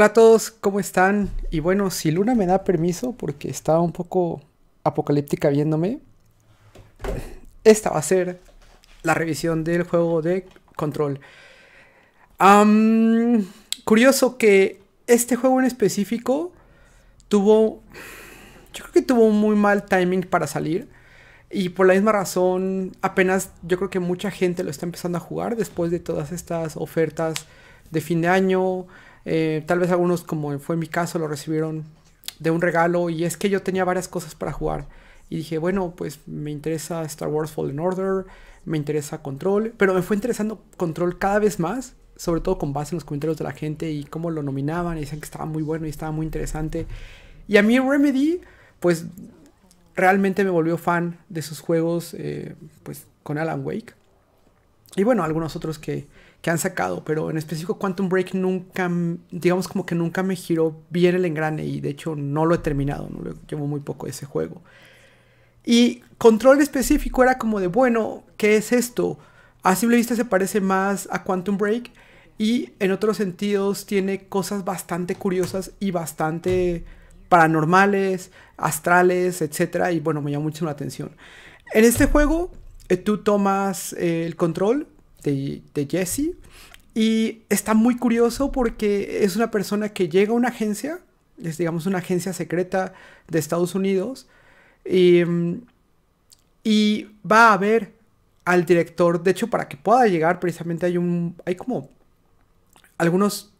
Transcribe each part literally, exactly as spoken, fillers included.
Hola a todos, ¿cómo están? Y bueno, si Luna me da permiso, porque estaba un poco apocalíptica viéndome, esta va a ser la revisión del juego de Control. Um, curioso que este juego en específico tuvo, yo creo que tuvo un muy mal timing para salir. Y por la misma razón, apenas yo creo que mucha gente lo está empezando a jugar después de todas estas ofertas de fin de año. Eh, tal vez algunos, como fue mi caso, lo recibieron de un regalo. Y es que yo tenía varias cosas para jugar. Y dije, bueno, pues me interesa Star Wars Fallen Order, me interesa Control. Pero me fue interesando Control cada vez más, sobre todo con base en los comentarios de la gente y cómo lo nominaban. Y decían que estaba muy bueno y estaba muy interesante. Y a mí Remedy, pues... realmente me volvió fan de sus juegos, eh, pues con Alan Wake. Y bueno, algunos otros que, que han sacado, pero en específico Quantum Break nunca, digamos como que nunca me giró bien el engrane. Y de hecho no lo he terminado, no lo llevo muy poco ese juego. Y Control específico era como de, bueno, ¿qué es esto? A simple vista se parece más a Quantum Break. Y en otros sentidos tiene cosas bastante curiosas y bastante... paranormales, astrales, etcétera. Y bueno, me llamó mucho la atención. En este juego, eh, tú tomas eh, el control de, de Jesse. Y está muy curioso porque es una persona que llega a una agencia. Es, digamos, una agencia secreta de Estados Unidos. Y, y va a ver al director. De hecho, para que pueda llegar, precisamente hay un... hay como algunos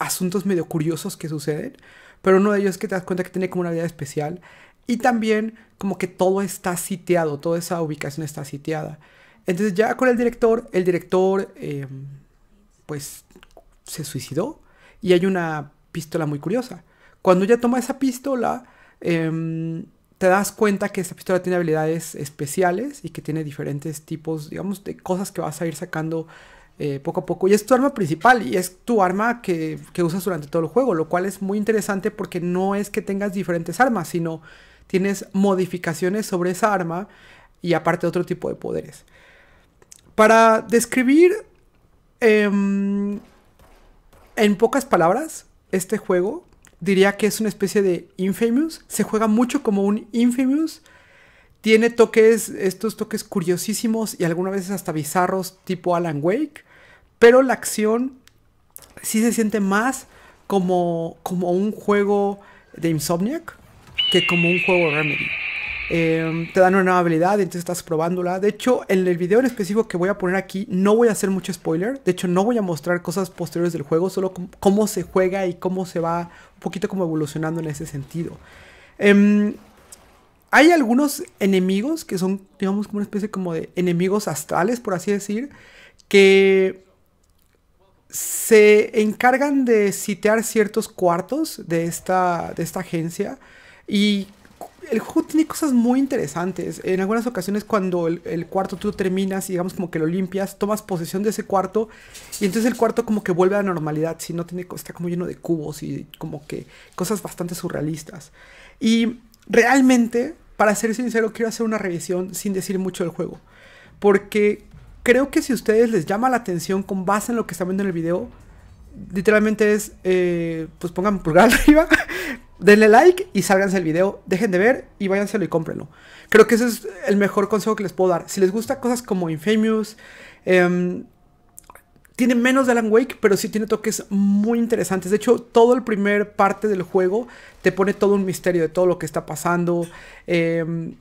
asuntos medio curiosos que suceden. Pero uno de ellos es que te das cuenta que tiene como una vida especial. Y también como que todo está sitiado. Toda esa ubicación está sitiada. Entonces ya con el director. El director eh, pues se suicidó. Y hay una pistola muy curiosa. Cuando ella toma esa pistola. Eh, te das cuenta que esa pistola tiene habilidades especiales. Y que tiene diferentes tipos, digamos, de cosas que vas a ir sacando Eh, poco a poco, y es tu arma principal y es tu arma que, que usas durante todo el juego, lo cual es muy interesante porque no es que tengas diferentes armas, sino tienes modificaciones sobre esa arma y aparte otro tipo de poderes. Para describir eh, en pocas palabras este juego, diría que es una especie de Infamous. Se juega mucho como un Infamous. Tiene toques, estos toques curiosísimos y algunas veces hasta bizarros tipo Alan Wake. Pero la acción sí se siente más como, como un juego de Insomniac que como un juego de Remedy. Eh, te dan una nueva habilidad y entonces estás probándola. De hecho, en el video en específico que voy a poner aquí no voy a hacer mucho spoiler. De hecho, no voy a mostrar cosas posteriores del juego, solo cómo se juega y cómo se va un poquito como evolucionando en ese sentido. Eh, Hay algunos enemigos que son, digamos, como una especie como de enemigos astrales, por así decir, que se encargan de sitiar ciertos cuartos de esta, de esta agencia. Y el juego tiene cosas muy interesantes. En algunas ocasiones cuando el, el cuarto tú terminas y digamos como que lo limpias, tomas posesión de ese cuarto y entonces el cuarto como que vuelve a la normalidad. Si no tiene, está como lleno de cubos y como que cosas bastante surrealistas. Y realmente... para ser sincero, quiero hacer una revisión sin decir mucho del juego. Porque creo que si a ustedes les llama la atención con base en lo que están viendo en el video, literalmente es, eh, pues pongan pulgar arriba, denle like y sálganse del video, dejen de ver y váyanselo y cómprenlo. Creo que ese es el mejor consejo que les puedo dar. Si les gusta cosas como Infamous, eh, tiene menos de Alan Wake, pero sí tiene toques muy interesantes. De hecho, todo el primer parte del juego te pone todo un misterio de todo lo que está pasando. Eh,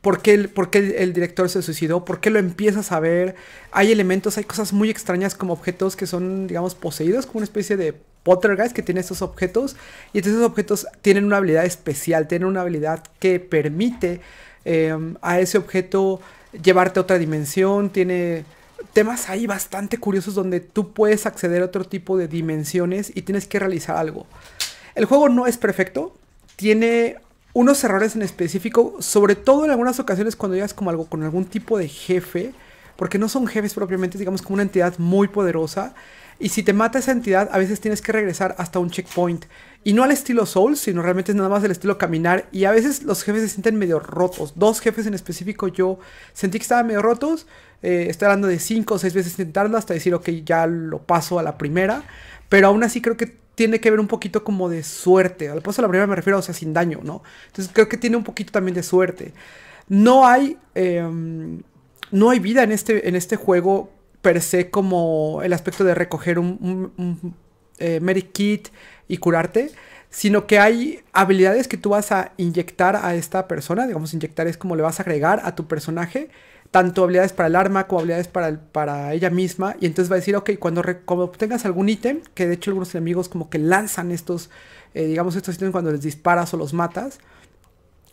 ¿por qué el, por qué el, el director se suicidó? ¿Por qué lo empiezas a ver? Hay elementos, hay cosas muy extrañas como objetos que son, digamos, poseídos. Como una especie de Poltergeist que tiene estos objetos. Y entonces esos objetos tienen una habilidad especial. Tienen una habilidad que permite eh, a ese objeto llevarte a otra dimensión. Tiene... temas ahí bastante curiosos donde tú puedes acceder a otro tipo de dimensiones y tienes que realizar algo. El juego no es perfecto, tiene unos errores en específico, sobre todo en algunas ocasiones cuando llegas como algo con algún tipo de jefe, porque no son jefes propiamente, digamos como una entidad muy poderosa, y si te mata esa entidad a veces tienes que regresar hasta un checkpoint, y no al estilo Souls, sino realmente es nada más del estilo caminar, y a veces los jefes se sienten medio rotos. Dos jefes en específico yo sentí que estaban medio rotos. Eh, estoy hablando de cinco o seis veces intentarlo hasta decir, ok, ya lo paso a la primera. Pero aún así creo que tiene que ver un poquito como de suerte. Al paso de la primera me refiero, o sea, sin daño, ¿no? Entonces creo que tiene un poquito también de suerte. No hay, eh, no hay vida en este, en este juego per se, como el aspecto de recoger un, un, un eh, medic kit y curarte, sino que hay habilidades que tú vas a inyectar a esta persona. Digamos, inyectar es como le vas a agregar a tu personaje, tanto habilidades para el arma como habilidades para, el, para ella misma. Y entonces va a decir, ok, cuando, re, cuando tengas algún ítem, que de hecho algunos enemigos como que lanzan estos, eh, digamos, estos ítems cuando les disparas o los matas,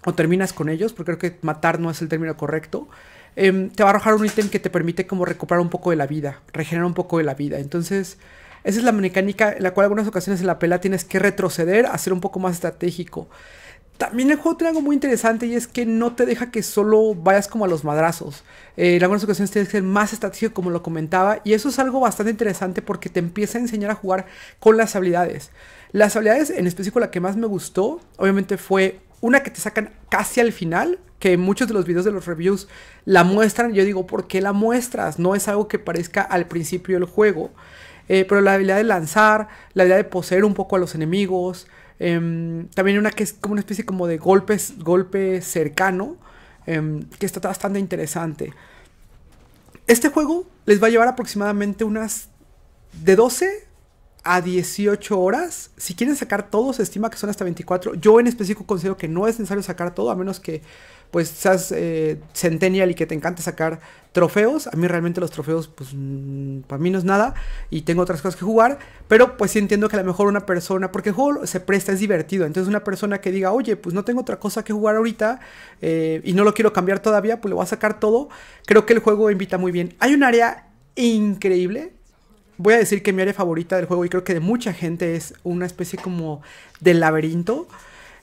o terminas con ellos, porque creo que matar no es el término correcto, eh, te va a arrojar un ítem que te permite como recuperar un poco de la vida, regenerar un poco de la vida. Entonces esa es la mecánica en la cual algunas ocasiones en la pelea tienes que retroceder, hacer un poco más estratégico. También el juego tiene algo muy interesante, y es que no te deja que solo vayas como a los madrazos. Eh, en algunas ocasiones tienes que ser más estratégico, como lo comentaba, y eso es algo bastante interesante porque te empieza a enseñar a jugar con las habilidades. Las habilidades, en específico la que más me gustó, obviamente fue una que te sacan casi al final, que muchos de los videos de los reviews la muestran. Yo digo, ¿por qué la muestras? No es algo que parezca al principio del juego. Eh, pero la habilidad de lanzar, la habilidad de poseer un poco a los enemigos. Eh, también una que es como una especie como de golpes, golpe cercano, eh, que está bastante interesante. Este juego les va a llevar aproximadamente unas de doce a dieciocho horas. Si quieren sacar todo, se estima que son hasta veinticuatro. Yo en específico considero que no es necesario sacar todo, a menos que pues seas eh, centennial y que te encante sacar trofeos. A mí realmente los trofeos, pues mmm, para mí no es nada, y tengo otras cosas que jugar. Pero pues sí entiendo que a lo mejor una persona, porque el juego se presta, es divertido. Entonces una persona que diga, oye, pues no tengo otra cosa que jugar ahorita, eh, y no lo quiero cambiar todavía, pues le voy a sacar todo. Creo que el juego invita muy bien. Hay un área increíble. Voy a decir que mi área favorita del juego, y creo que de mucha gente, es una especie como de laberinto.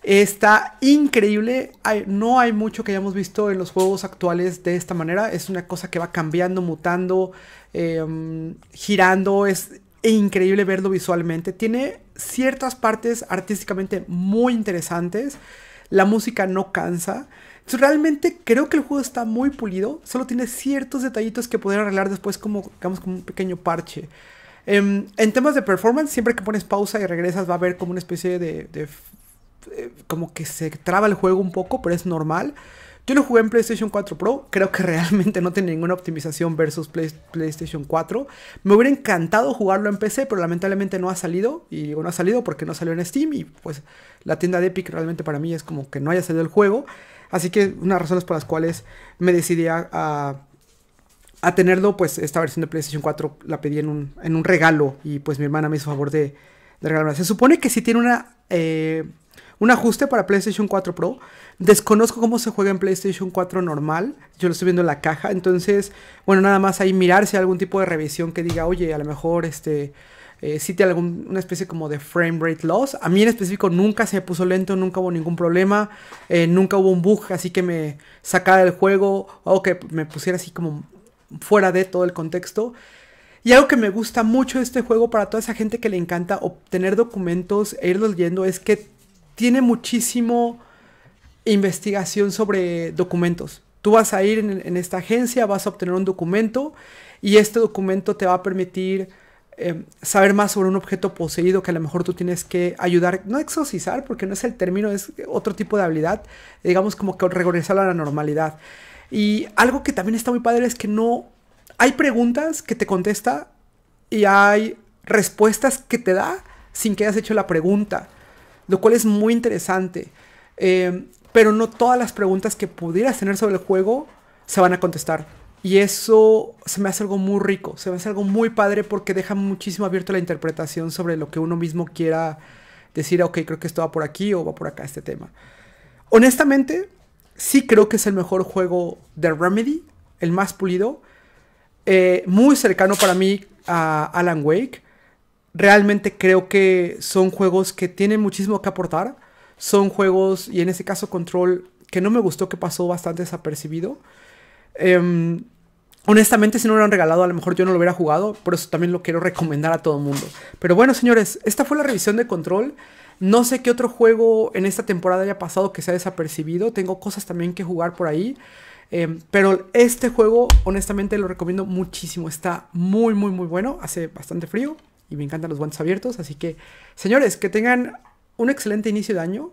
Está increíble. Hay, no hay mucho que hayamos visto en los juegos actuales de esta manera. Es una cosa que va cambiando, mutando, eh, girando. Es increíble verlo visualmente. Tiene ciertas partes artísticamente muy interesantes. La música no cansa. Realmente creo que el juego está muy pulido. Solo tiene ciertos detallitos que poder arreglar después, como, digamos, como un pequeño parche. Um, en temas de performance, siempre que pones pausa y regresas va a haber como una especie de, de, de... como que se traba el juego un poco, pero es normal. Yo lo jugué en PlayStation cuatro Pro. Creo que realmente no tiene ninguna optimización versus Play, PlayStation cuatro. Me hubiera encantado jugarlo en P C, pero lamentablemente no ha salido. Y digo, no ha salido porque no salió en Steam. Y pues la tienda de Epic realmente para mí es como que no haya salido el juego. Así que unas razones por las cuales me decidí a, a, a tenerlo, pues esta versión de PlayStation cuatro la pedí en un, en un regalo, y pues mi hermana me hizo favor de, de regalarme. Se supone que sí tiene una, eh, un ajuste para PlayStation cuatro Pro. Desconozco cómo se juega en PlayStation cuatro normal. Yo lo estoy viendo en la caja. Entonces, bueno, nada más ahí mirar si hay algún tipo de revisión que diga, oye, a lo mejor este... Eh, sí tiene algún, una especie como de frame rate loss. A mí en específico nunca se me puso lento, nunca hubo ningún problema, eh, nunca hubo un bug así que me sacara del juego o que me pusiera así como fuera de todo el contexto. Y algo que me gusta mucho de este juego, para toda esa gente que le encanta obtener documentos e irlos leyendo, es que tiene muchísimo investigación sobre documentos. Tú vas a ir en, en esta agencia, vas a obtener un documento, y este documento te va a permitir Eh, saber más sobre un objeto poseído que a lo mejor tú tienes que ayudar, no exorcizar porque no es el término, es otro tipo de habilidad, digamos como que regresar a la normalidad. Y algo que también está muy padre es que no hay preguntas que te contesta y hay respuestas que te da sin que hayas hecho la pregunta, lo cual es muy interesante, eh, pero no todas las preguntas que pudieras tener sobre el juego se van a contestar. Y eso se me hace algo muy rico, se me hace algo muy padre porque deja muchísimo abierto la interpretación sobre lo que uno mismo quiera decir. Ok, creo que esto va por aquí o va por acá este tema. Honestamente, sí creo que es el mejor juego de Remedy, el más pulido. Eh, muy cercano para mí a Alan Wake. Realmente creo que son juegos que tienen muchísimo que aportar. Son juegos, y en este caso Control, que no me gustó, que pasó bastante desapercibido. Eh, Honestamente, si no me lo han regalado, a lo mejor yo no lo hubiera jugado. Por eso también lo quiero recomendar a todo el mundo. Pero bueno, señores, esta fue la revisión de Control. No sé qué otro juego en esta temporada haya pasado que sea desapercibido. Tengo cosas también que jugar por ahí. Eh, pero este juego, honestamente, lo recomiendo muchísimo. Está muy, muy, muy bueno. Hace bastante frío. y me encantan los guantes abiertos. Así que, señores, que tengan un excelente inicio de año.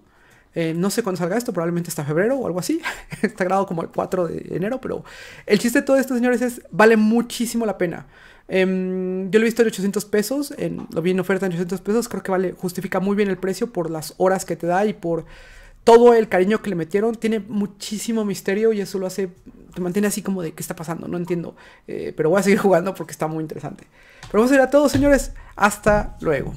Eh, no sé cuándo salga esto, probablemente hasta febrero o algo así. Está grabado como el cuatro de enero, pero el chiste de todo esto, señores, es vale muchísimo la pena. Um, yo lo he visto en ochocientos pesos, en, lo vi en oferta en ochocientos pesos, creo que vale, justifica muy bien el precio por las horas que te da y por todo el cariño que le metieron. Tiene muchísimo misterio y eso lo hace, te mantiene así como de ¿qué está pasando? No entiendo, eh, pero voy a seguir jugando porque está muy interesante. Pero vamos a ir a todos, señores, hasta luego.